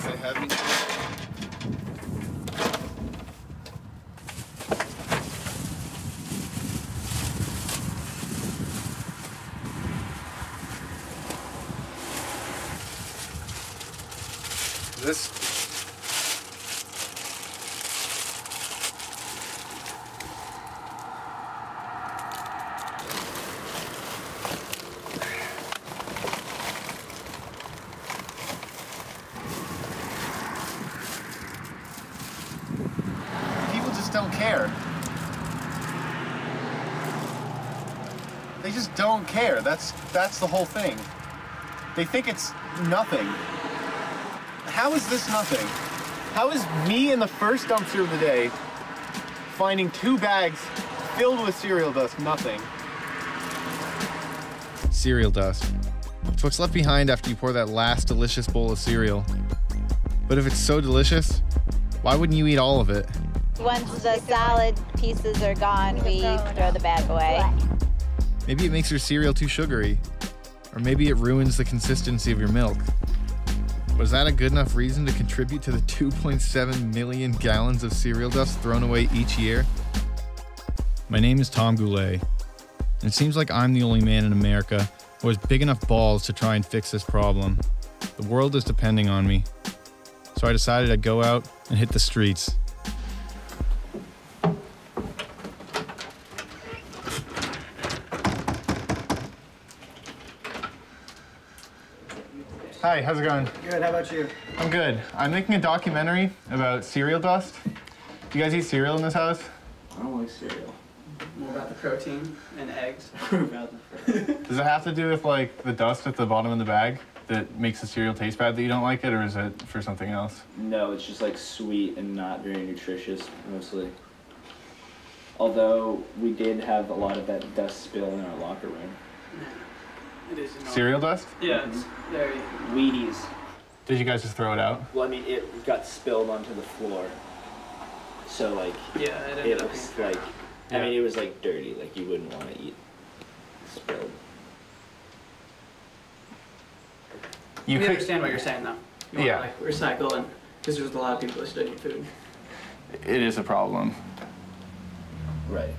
see if they have anything. They just don't care. That's the whole thing. They think it's nothing. How is this nothing? How is me in the first dumpster of the day finding 2 bags filled with cereal dust nothing? Cereal dust. It's what's left behind after you pour that last delicious bowl of cereal. But if it's so delicious, why wouldn't you eat all of it? Once the solid pieces are gone, we throw the bag away. Maybe it makes your cereal too sugary, or maybe it ruins the consistency of your milk. Was that a good enough reason to contribute to the 2.7 million gallons of cereal dust thrown away each year? My name is Tom Goulet, and it seems like I'm the only man in America who has big enough balls to try and fix this problem. The world is depending on me, so I decided I'd go out and hit the streets. Hi, how's it going? Good, how about you? I'm good. I'm making a documentary about cereal dust. Do you guys eat cereal in this house? I don't like cereal. More about the protein and eggs. Does it have to do with like the dust at the bottom of the bag that makes the cereal taste bad that you don't like it, or is it for something else? No, it's just like sweet and not very nutritious mostly. Although we did have a lot of that dust spill in our locker room. It is cereal dust? Yeah, it's very Wheaties. Did you guys just throw it out? Well, I mean, it got spilled onto the floor. So, like, yeah, it was like, yeah. I mean, it was like dirty, like you wouldn't want to eat spilled. We understand what you're saying, though. You want to, like, recycle, and because there's a lot of people that still eat food. It is a problem. Right.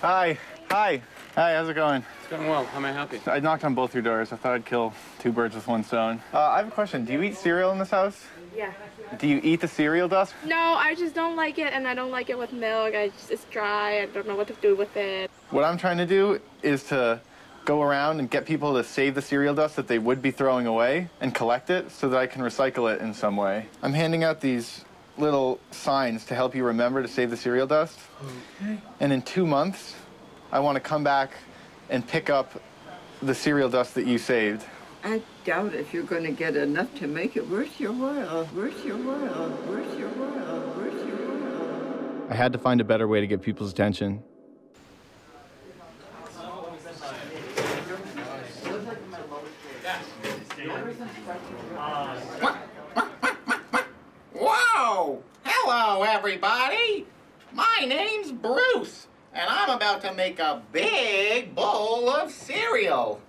Hi. Hi. Hi, how's it going? It's going well. How may I help you? I knocked on both your doors. I thought I'd kill 2 birds with 1 stone. I have a question. Do you eat cereal in this house? Yeah. Do you eat the cereal dust? No, I just don't like it, and I don't like it with milk. It's dry. I don't know what to do with it. What I'm trying to do is to go around and get people to save the cereal dust that they would be throwing away and collect it so that I can recycle it in some way. I'm handing out these little signs to help you remember to save the cereal dust. Okay. And in 2 months, I want to come back and pick up the cereal dust that you saved. I doubt if you're going to get enough to make it worth your while. Worth your while. Worth your while. Worth your while. I had to find a better way to get people's attention. Hello, everybody. My name's Bruce, and I'm about to make a big bowl of cereal.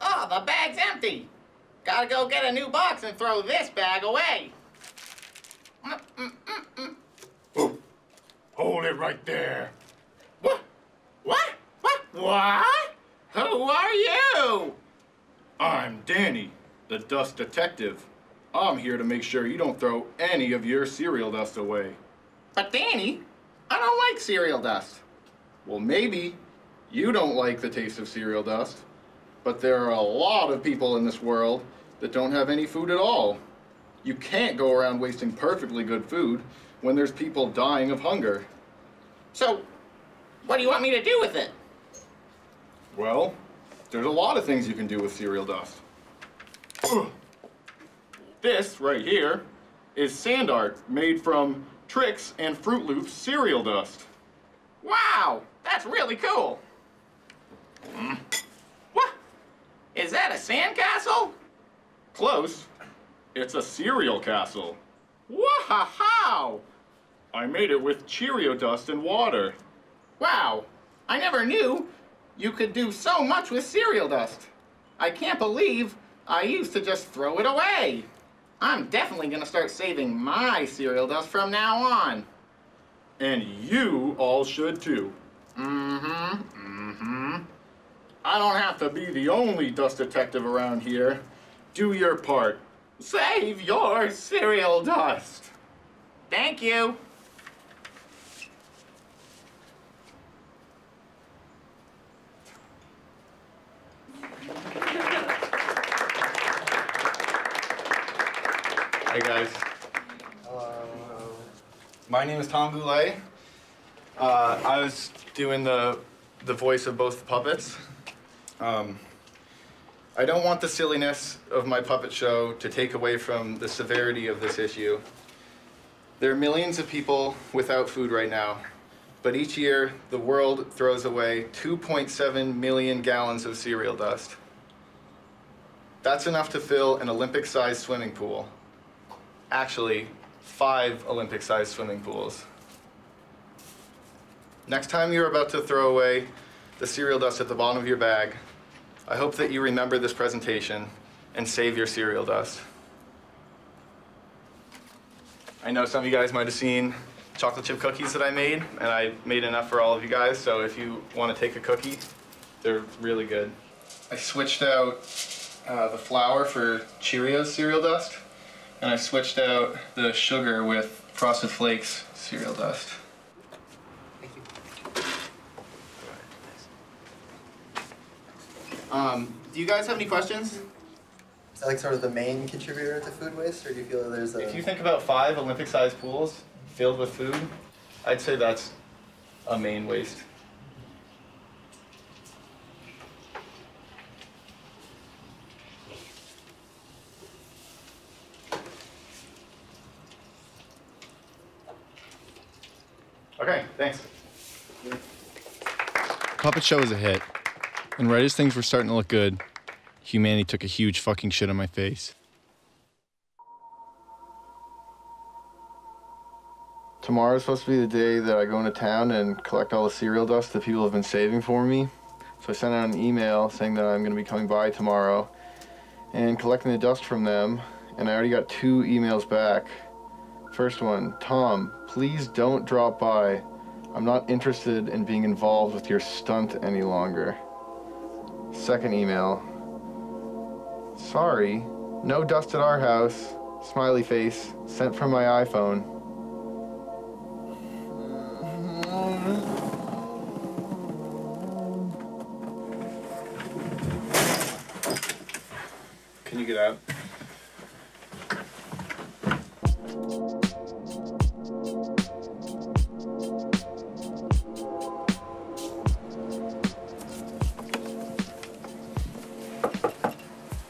Oh, the bag's empty. Gotta go get a new box and throw this bag away. Hold it right there. What? What? What? What? Who are you? I'm Danny, the dust detective. I'm here to make sure you don't throw any of your cereal dust away. But Danny, I don't like cereal dust. Well, maybe you don't like the taste of cereal dust, but there are a lot of people in this world that don't have any food at all. You can't go around wasting perfectly good food when there's people dying of hunger. So, what do you want me to do with it? Well, there's a lot of things you can do with cereal dust. This right here is sand art made from Trix and Fruit Loops cereal dust. Wow, that's really cool. What? Is that a sand castle? Close. It's a cereal castle. Wow! I made it with Cheerio dust and water. Wow, I never knew you could do so much with cereal dust. I can't believe I used to just throw it away. I'm definitely gonna start saving my cereal dust from now on. And you all should too. I don't have to be the only dust detective around here. Do your part. Save your cereal dust. Thank you. Hey guys. Hello. My name is Tom Goulet. I was doing the voice of both the puppets. I don't want the silliness of my puppet show to take away from the severity of this issue. There are millions of people without food right now, but each year the world throws away 2.7 million gallons of cereal dust. That's enough to fill an Olympic-sized swimming pool. Actually, 5 Olympic-sized swimming pools. Next time you're about to throw away the cereal dust at the bottom of your bag, I hope that you remember this presentation and save your cereal dust. I know some of you guys might have seen chocolate chip cookies that I made, and I made enough for all of you guys, so if you want to take a cookie, they're really good. I switched out the flour for Cheerios cereal dust, and I switched out the sugar with Frosted Flakes cereal dust. Thank you. Do you guys have any questions? Is that like sort of the main contributor to food waste, or do you feel that there's a... If you think about 5 Olympic-sized pools filled with food, I'd say that's a main waste. Okay, thanks. Puppet show was a hit. And right as things were starting to look good, humanity took a huge fucking shit on my face. Tomorrow's supposed to be the day that I go into town and collect all the cereal dust that people have been saving for me. So I sent out an email saying that I'm going to be coming by tomorrow and collecting the dust from them. And I already got 2 emails back. First one, Tom, please don't drop by. I'm not interested in being involved with your stunt any longer. Second email, sorry, no dust at our house, smiley face, sent from my iPhone. Can you get out?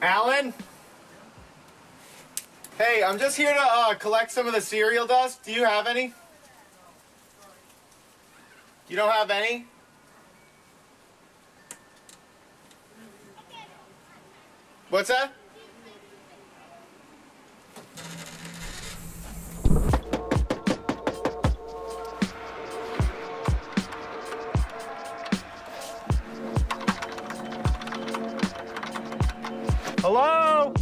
Alan? Hey, I'm just here to collect some of the cereal dust. Do you have any? You don't have any? What's that? Hello?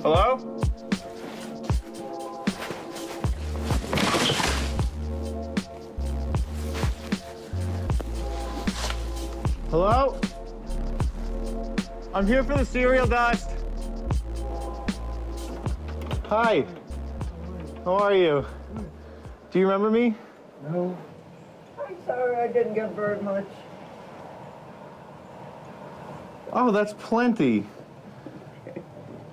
Hello? Hello? I'm here for the cereal dust. Hi. How are you? Do you remember me? No. I'm sorry, I didn't get very much. Oh, that's plenty.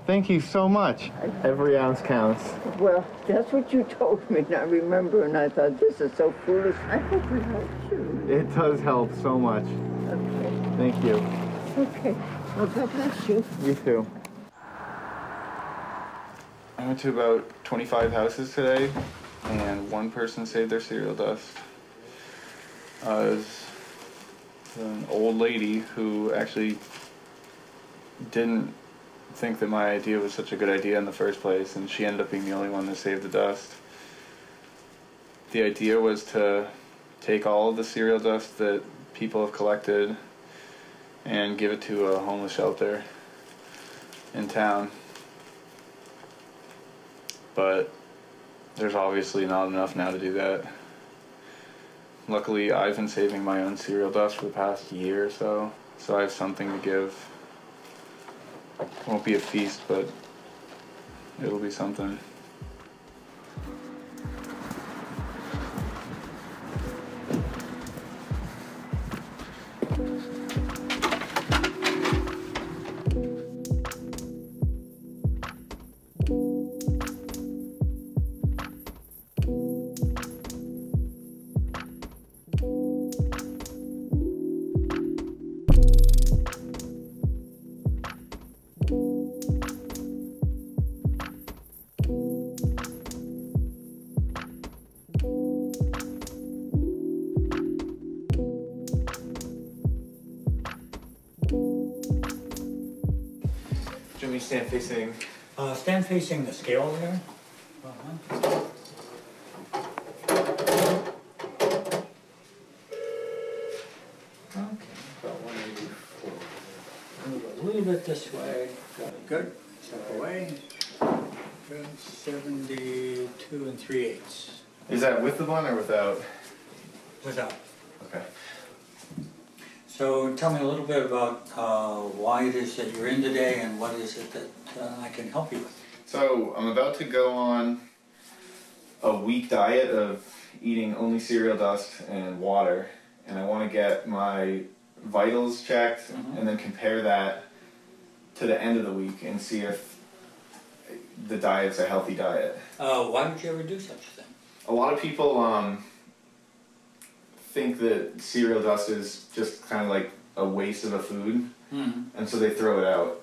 Thank you so much. Every ounce counts. Well, that's what you told me, and I remember, and I thought, this is so foolish. I hope it helps you. It does help so much. Okay. Thank you. Okay. Well, God bless you. You too. I went to about 25 houses today, and one person saved their cereal dust. It was an old lady who actually didn't think that my idea was such a good idea in the first place, and she ended up being the only one that saved the dust. The idea was to take all of the cereal dust that people have collected and give it to a homeless shelter in town. But there's obviously not enough now to do that. Luckily, I've been saving my own cereal dust for the past year or so, so I have something to give. It won't be a feast, but it'll be something. Stand facing the scale there. Uh-huh. Okay, about 184. Move a little bit this way. Good. Step away. 72 3/8. Is that with the bun or without? Without. Okay. So tell me a little bit about why it is that you're in today and what is it that I can help you with. So I'm about to go on a week diet of eating only cereal dust and water, and I want to get my vitals checked and then compare that to the end of the week and see if the diet's a healthy diet. Why would you ever do such a thing? A lot of people think that cereal dust is just kind of like a waste of a food, and so they throw it out.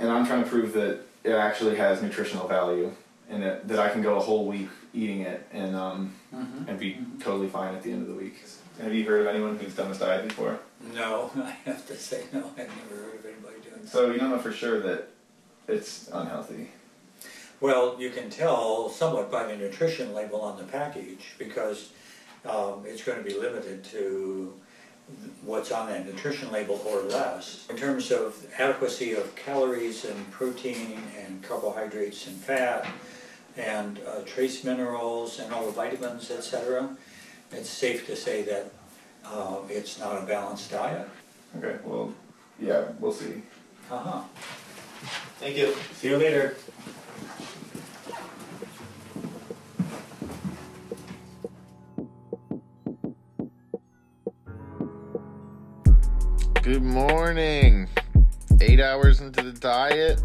And I'm trying to prove that it actually has nutritional value, and that I can go a whole week eating it and be totally fine at the end of the week. Have you heard of anyone who's done this diet before? No, I have to say no. I've never heard of anybody doing that. So you don't know for sure that it's unhealthy? Well, you can tell somewhat by the nutrition label on the package, because it's going to be limited to what's on that nutrition label or less. In terms of adequacy of calories and protein and carbohydrates and fat and trace minerals and all the vitamins, etc., it's safe to say that it's not a balanced diet. Okay, well, yeah, we'll see. Uh-huh. Thank you. See you later. Good morning. 8 hours into the diet,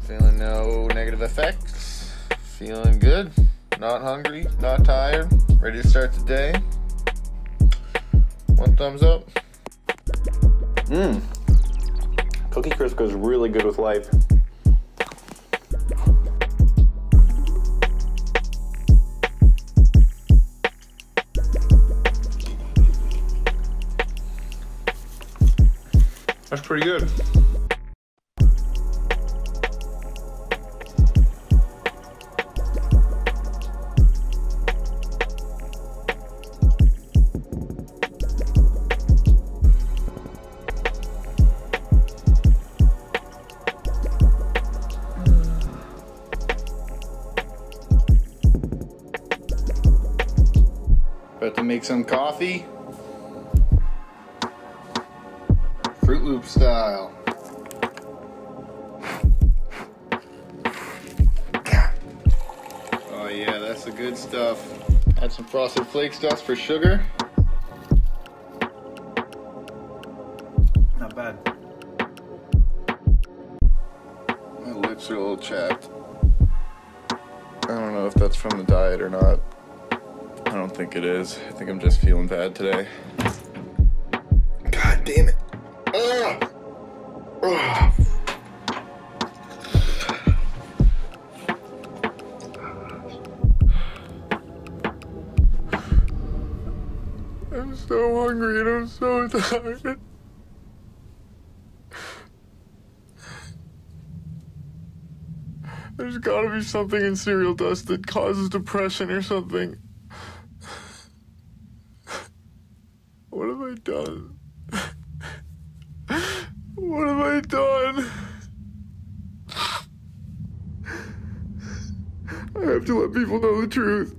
feeling no negative effects, feeling good, not hungry, not tired, ready to start the day. One thumbs up. Cookie Crisp goes really good with life. That's pretty good. About to make some coffee. Fruit Loop style. Oh yeah, that's the good stuff. Add some Frosted Flakes dust for sugar. Not bad. My lips are a little chapped. I don't know if that's from the diet or not. I don't think it is. I think I'm just feeling bad today. God damn it. I'm so hungry and I'm so tired. There's gotta be something in cereal dust that causes depression or something. What have I done? What have I done? I have to let people know the truth.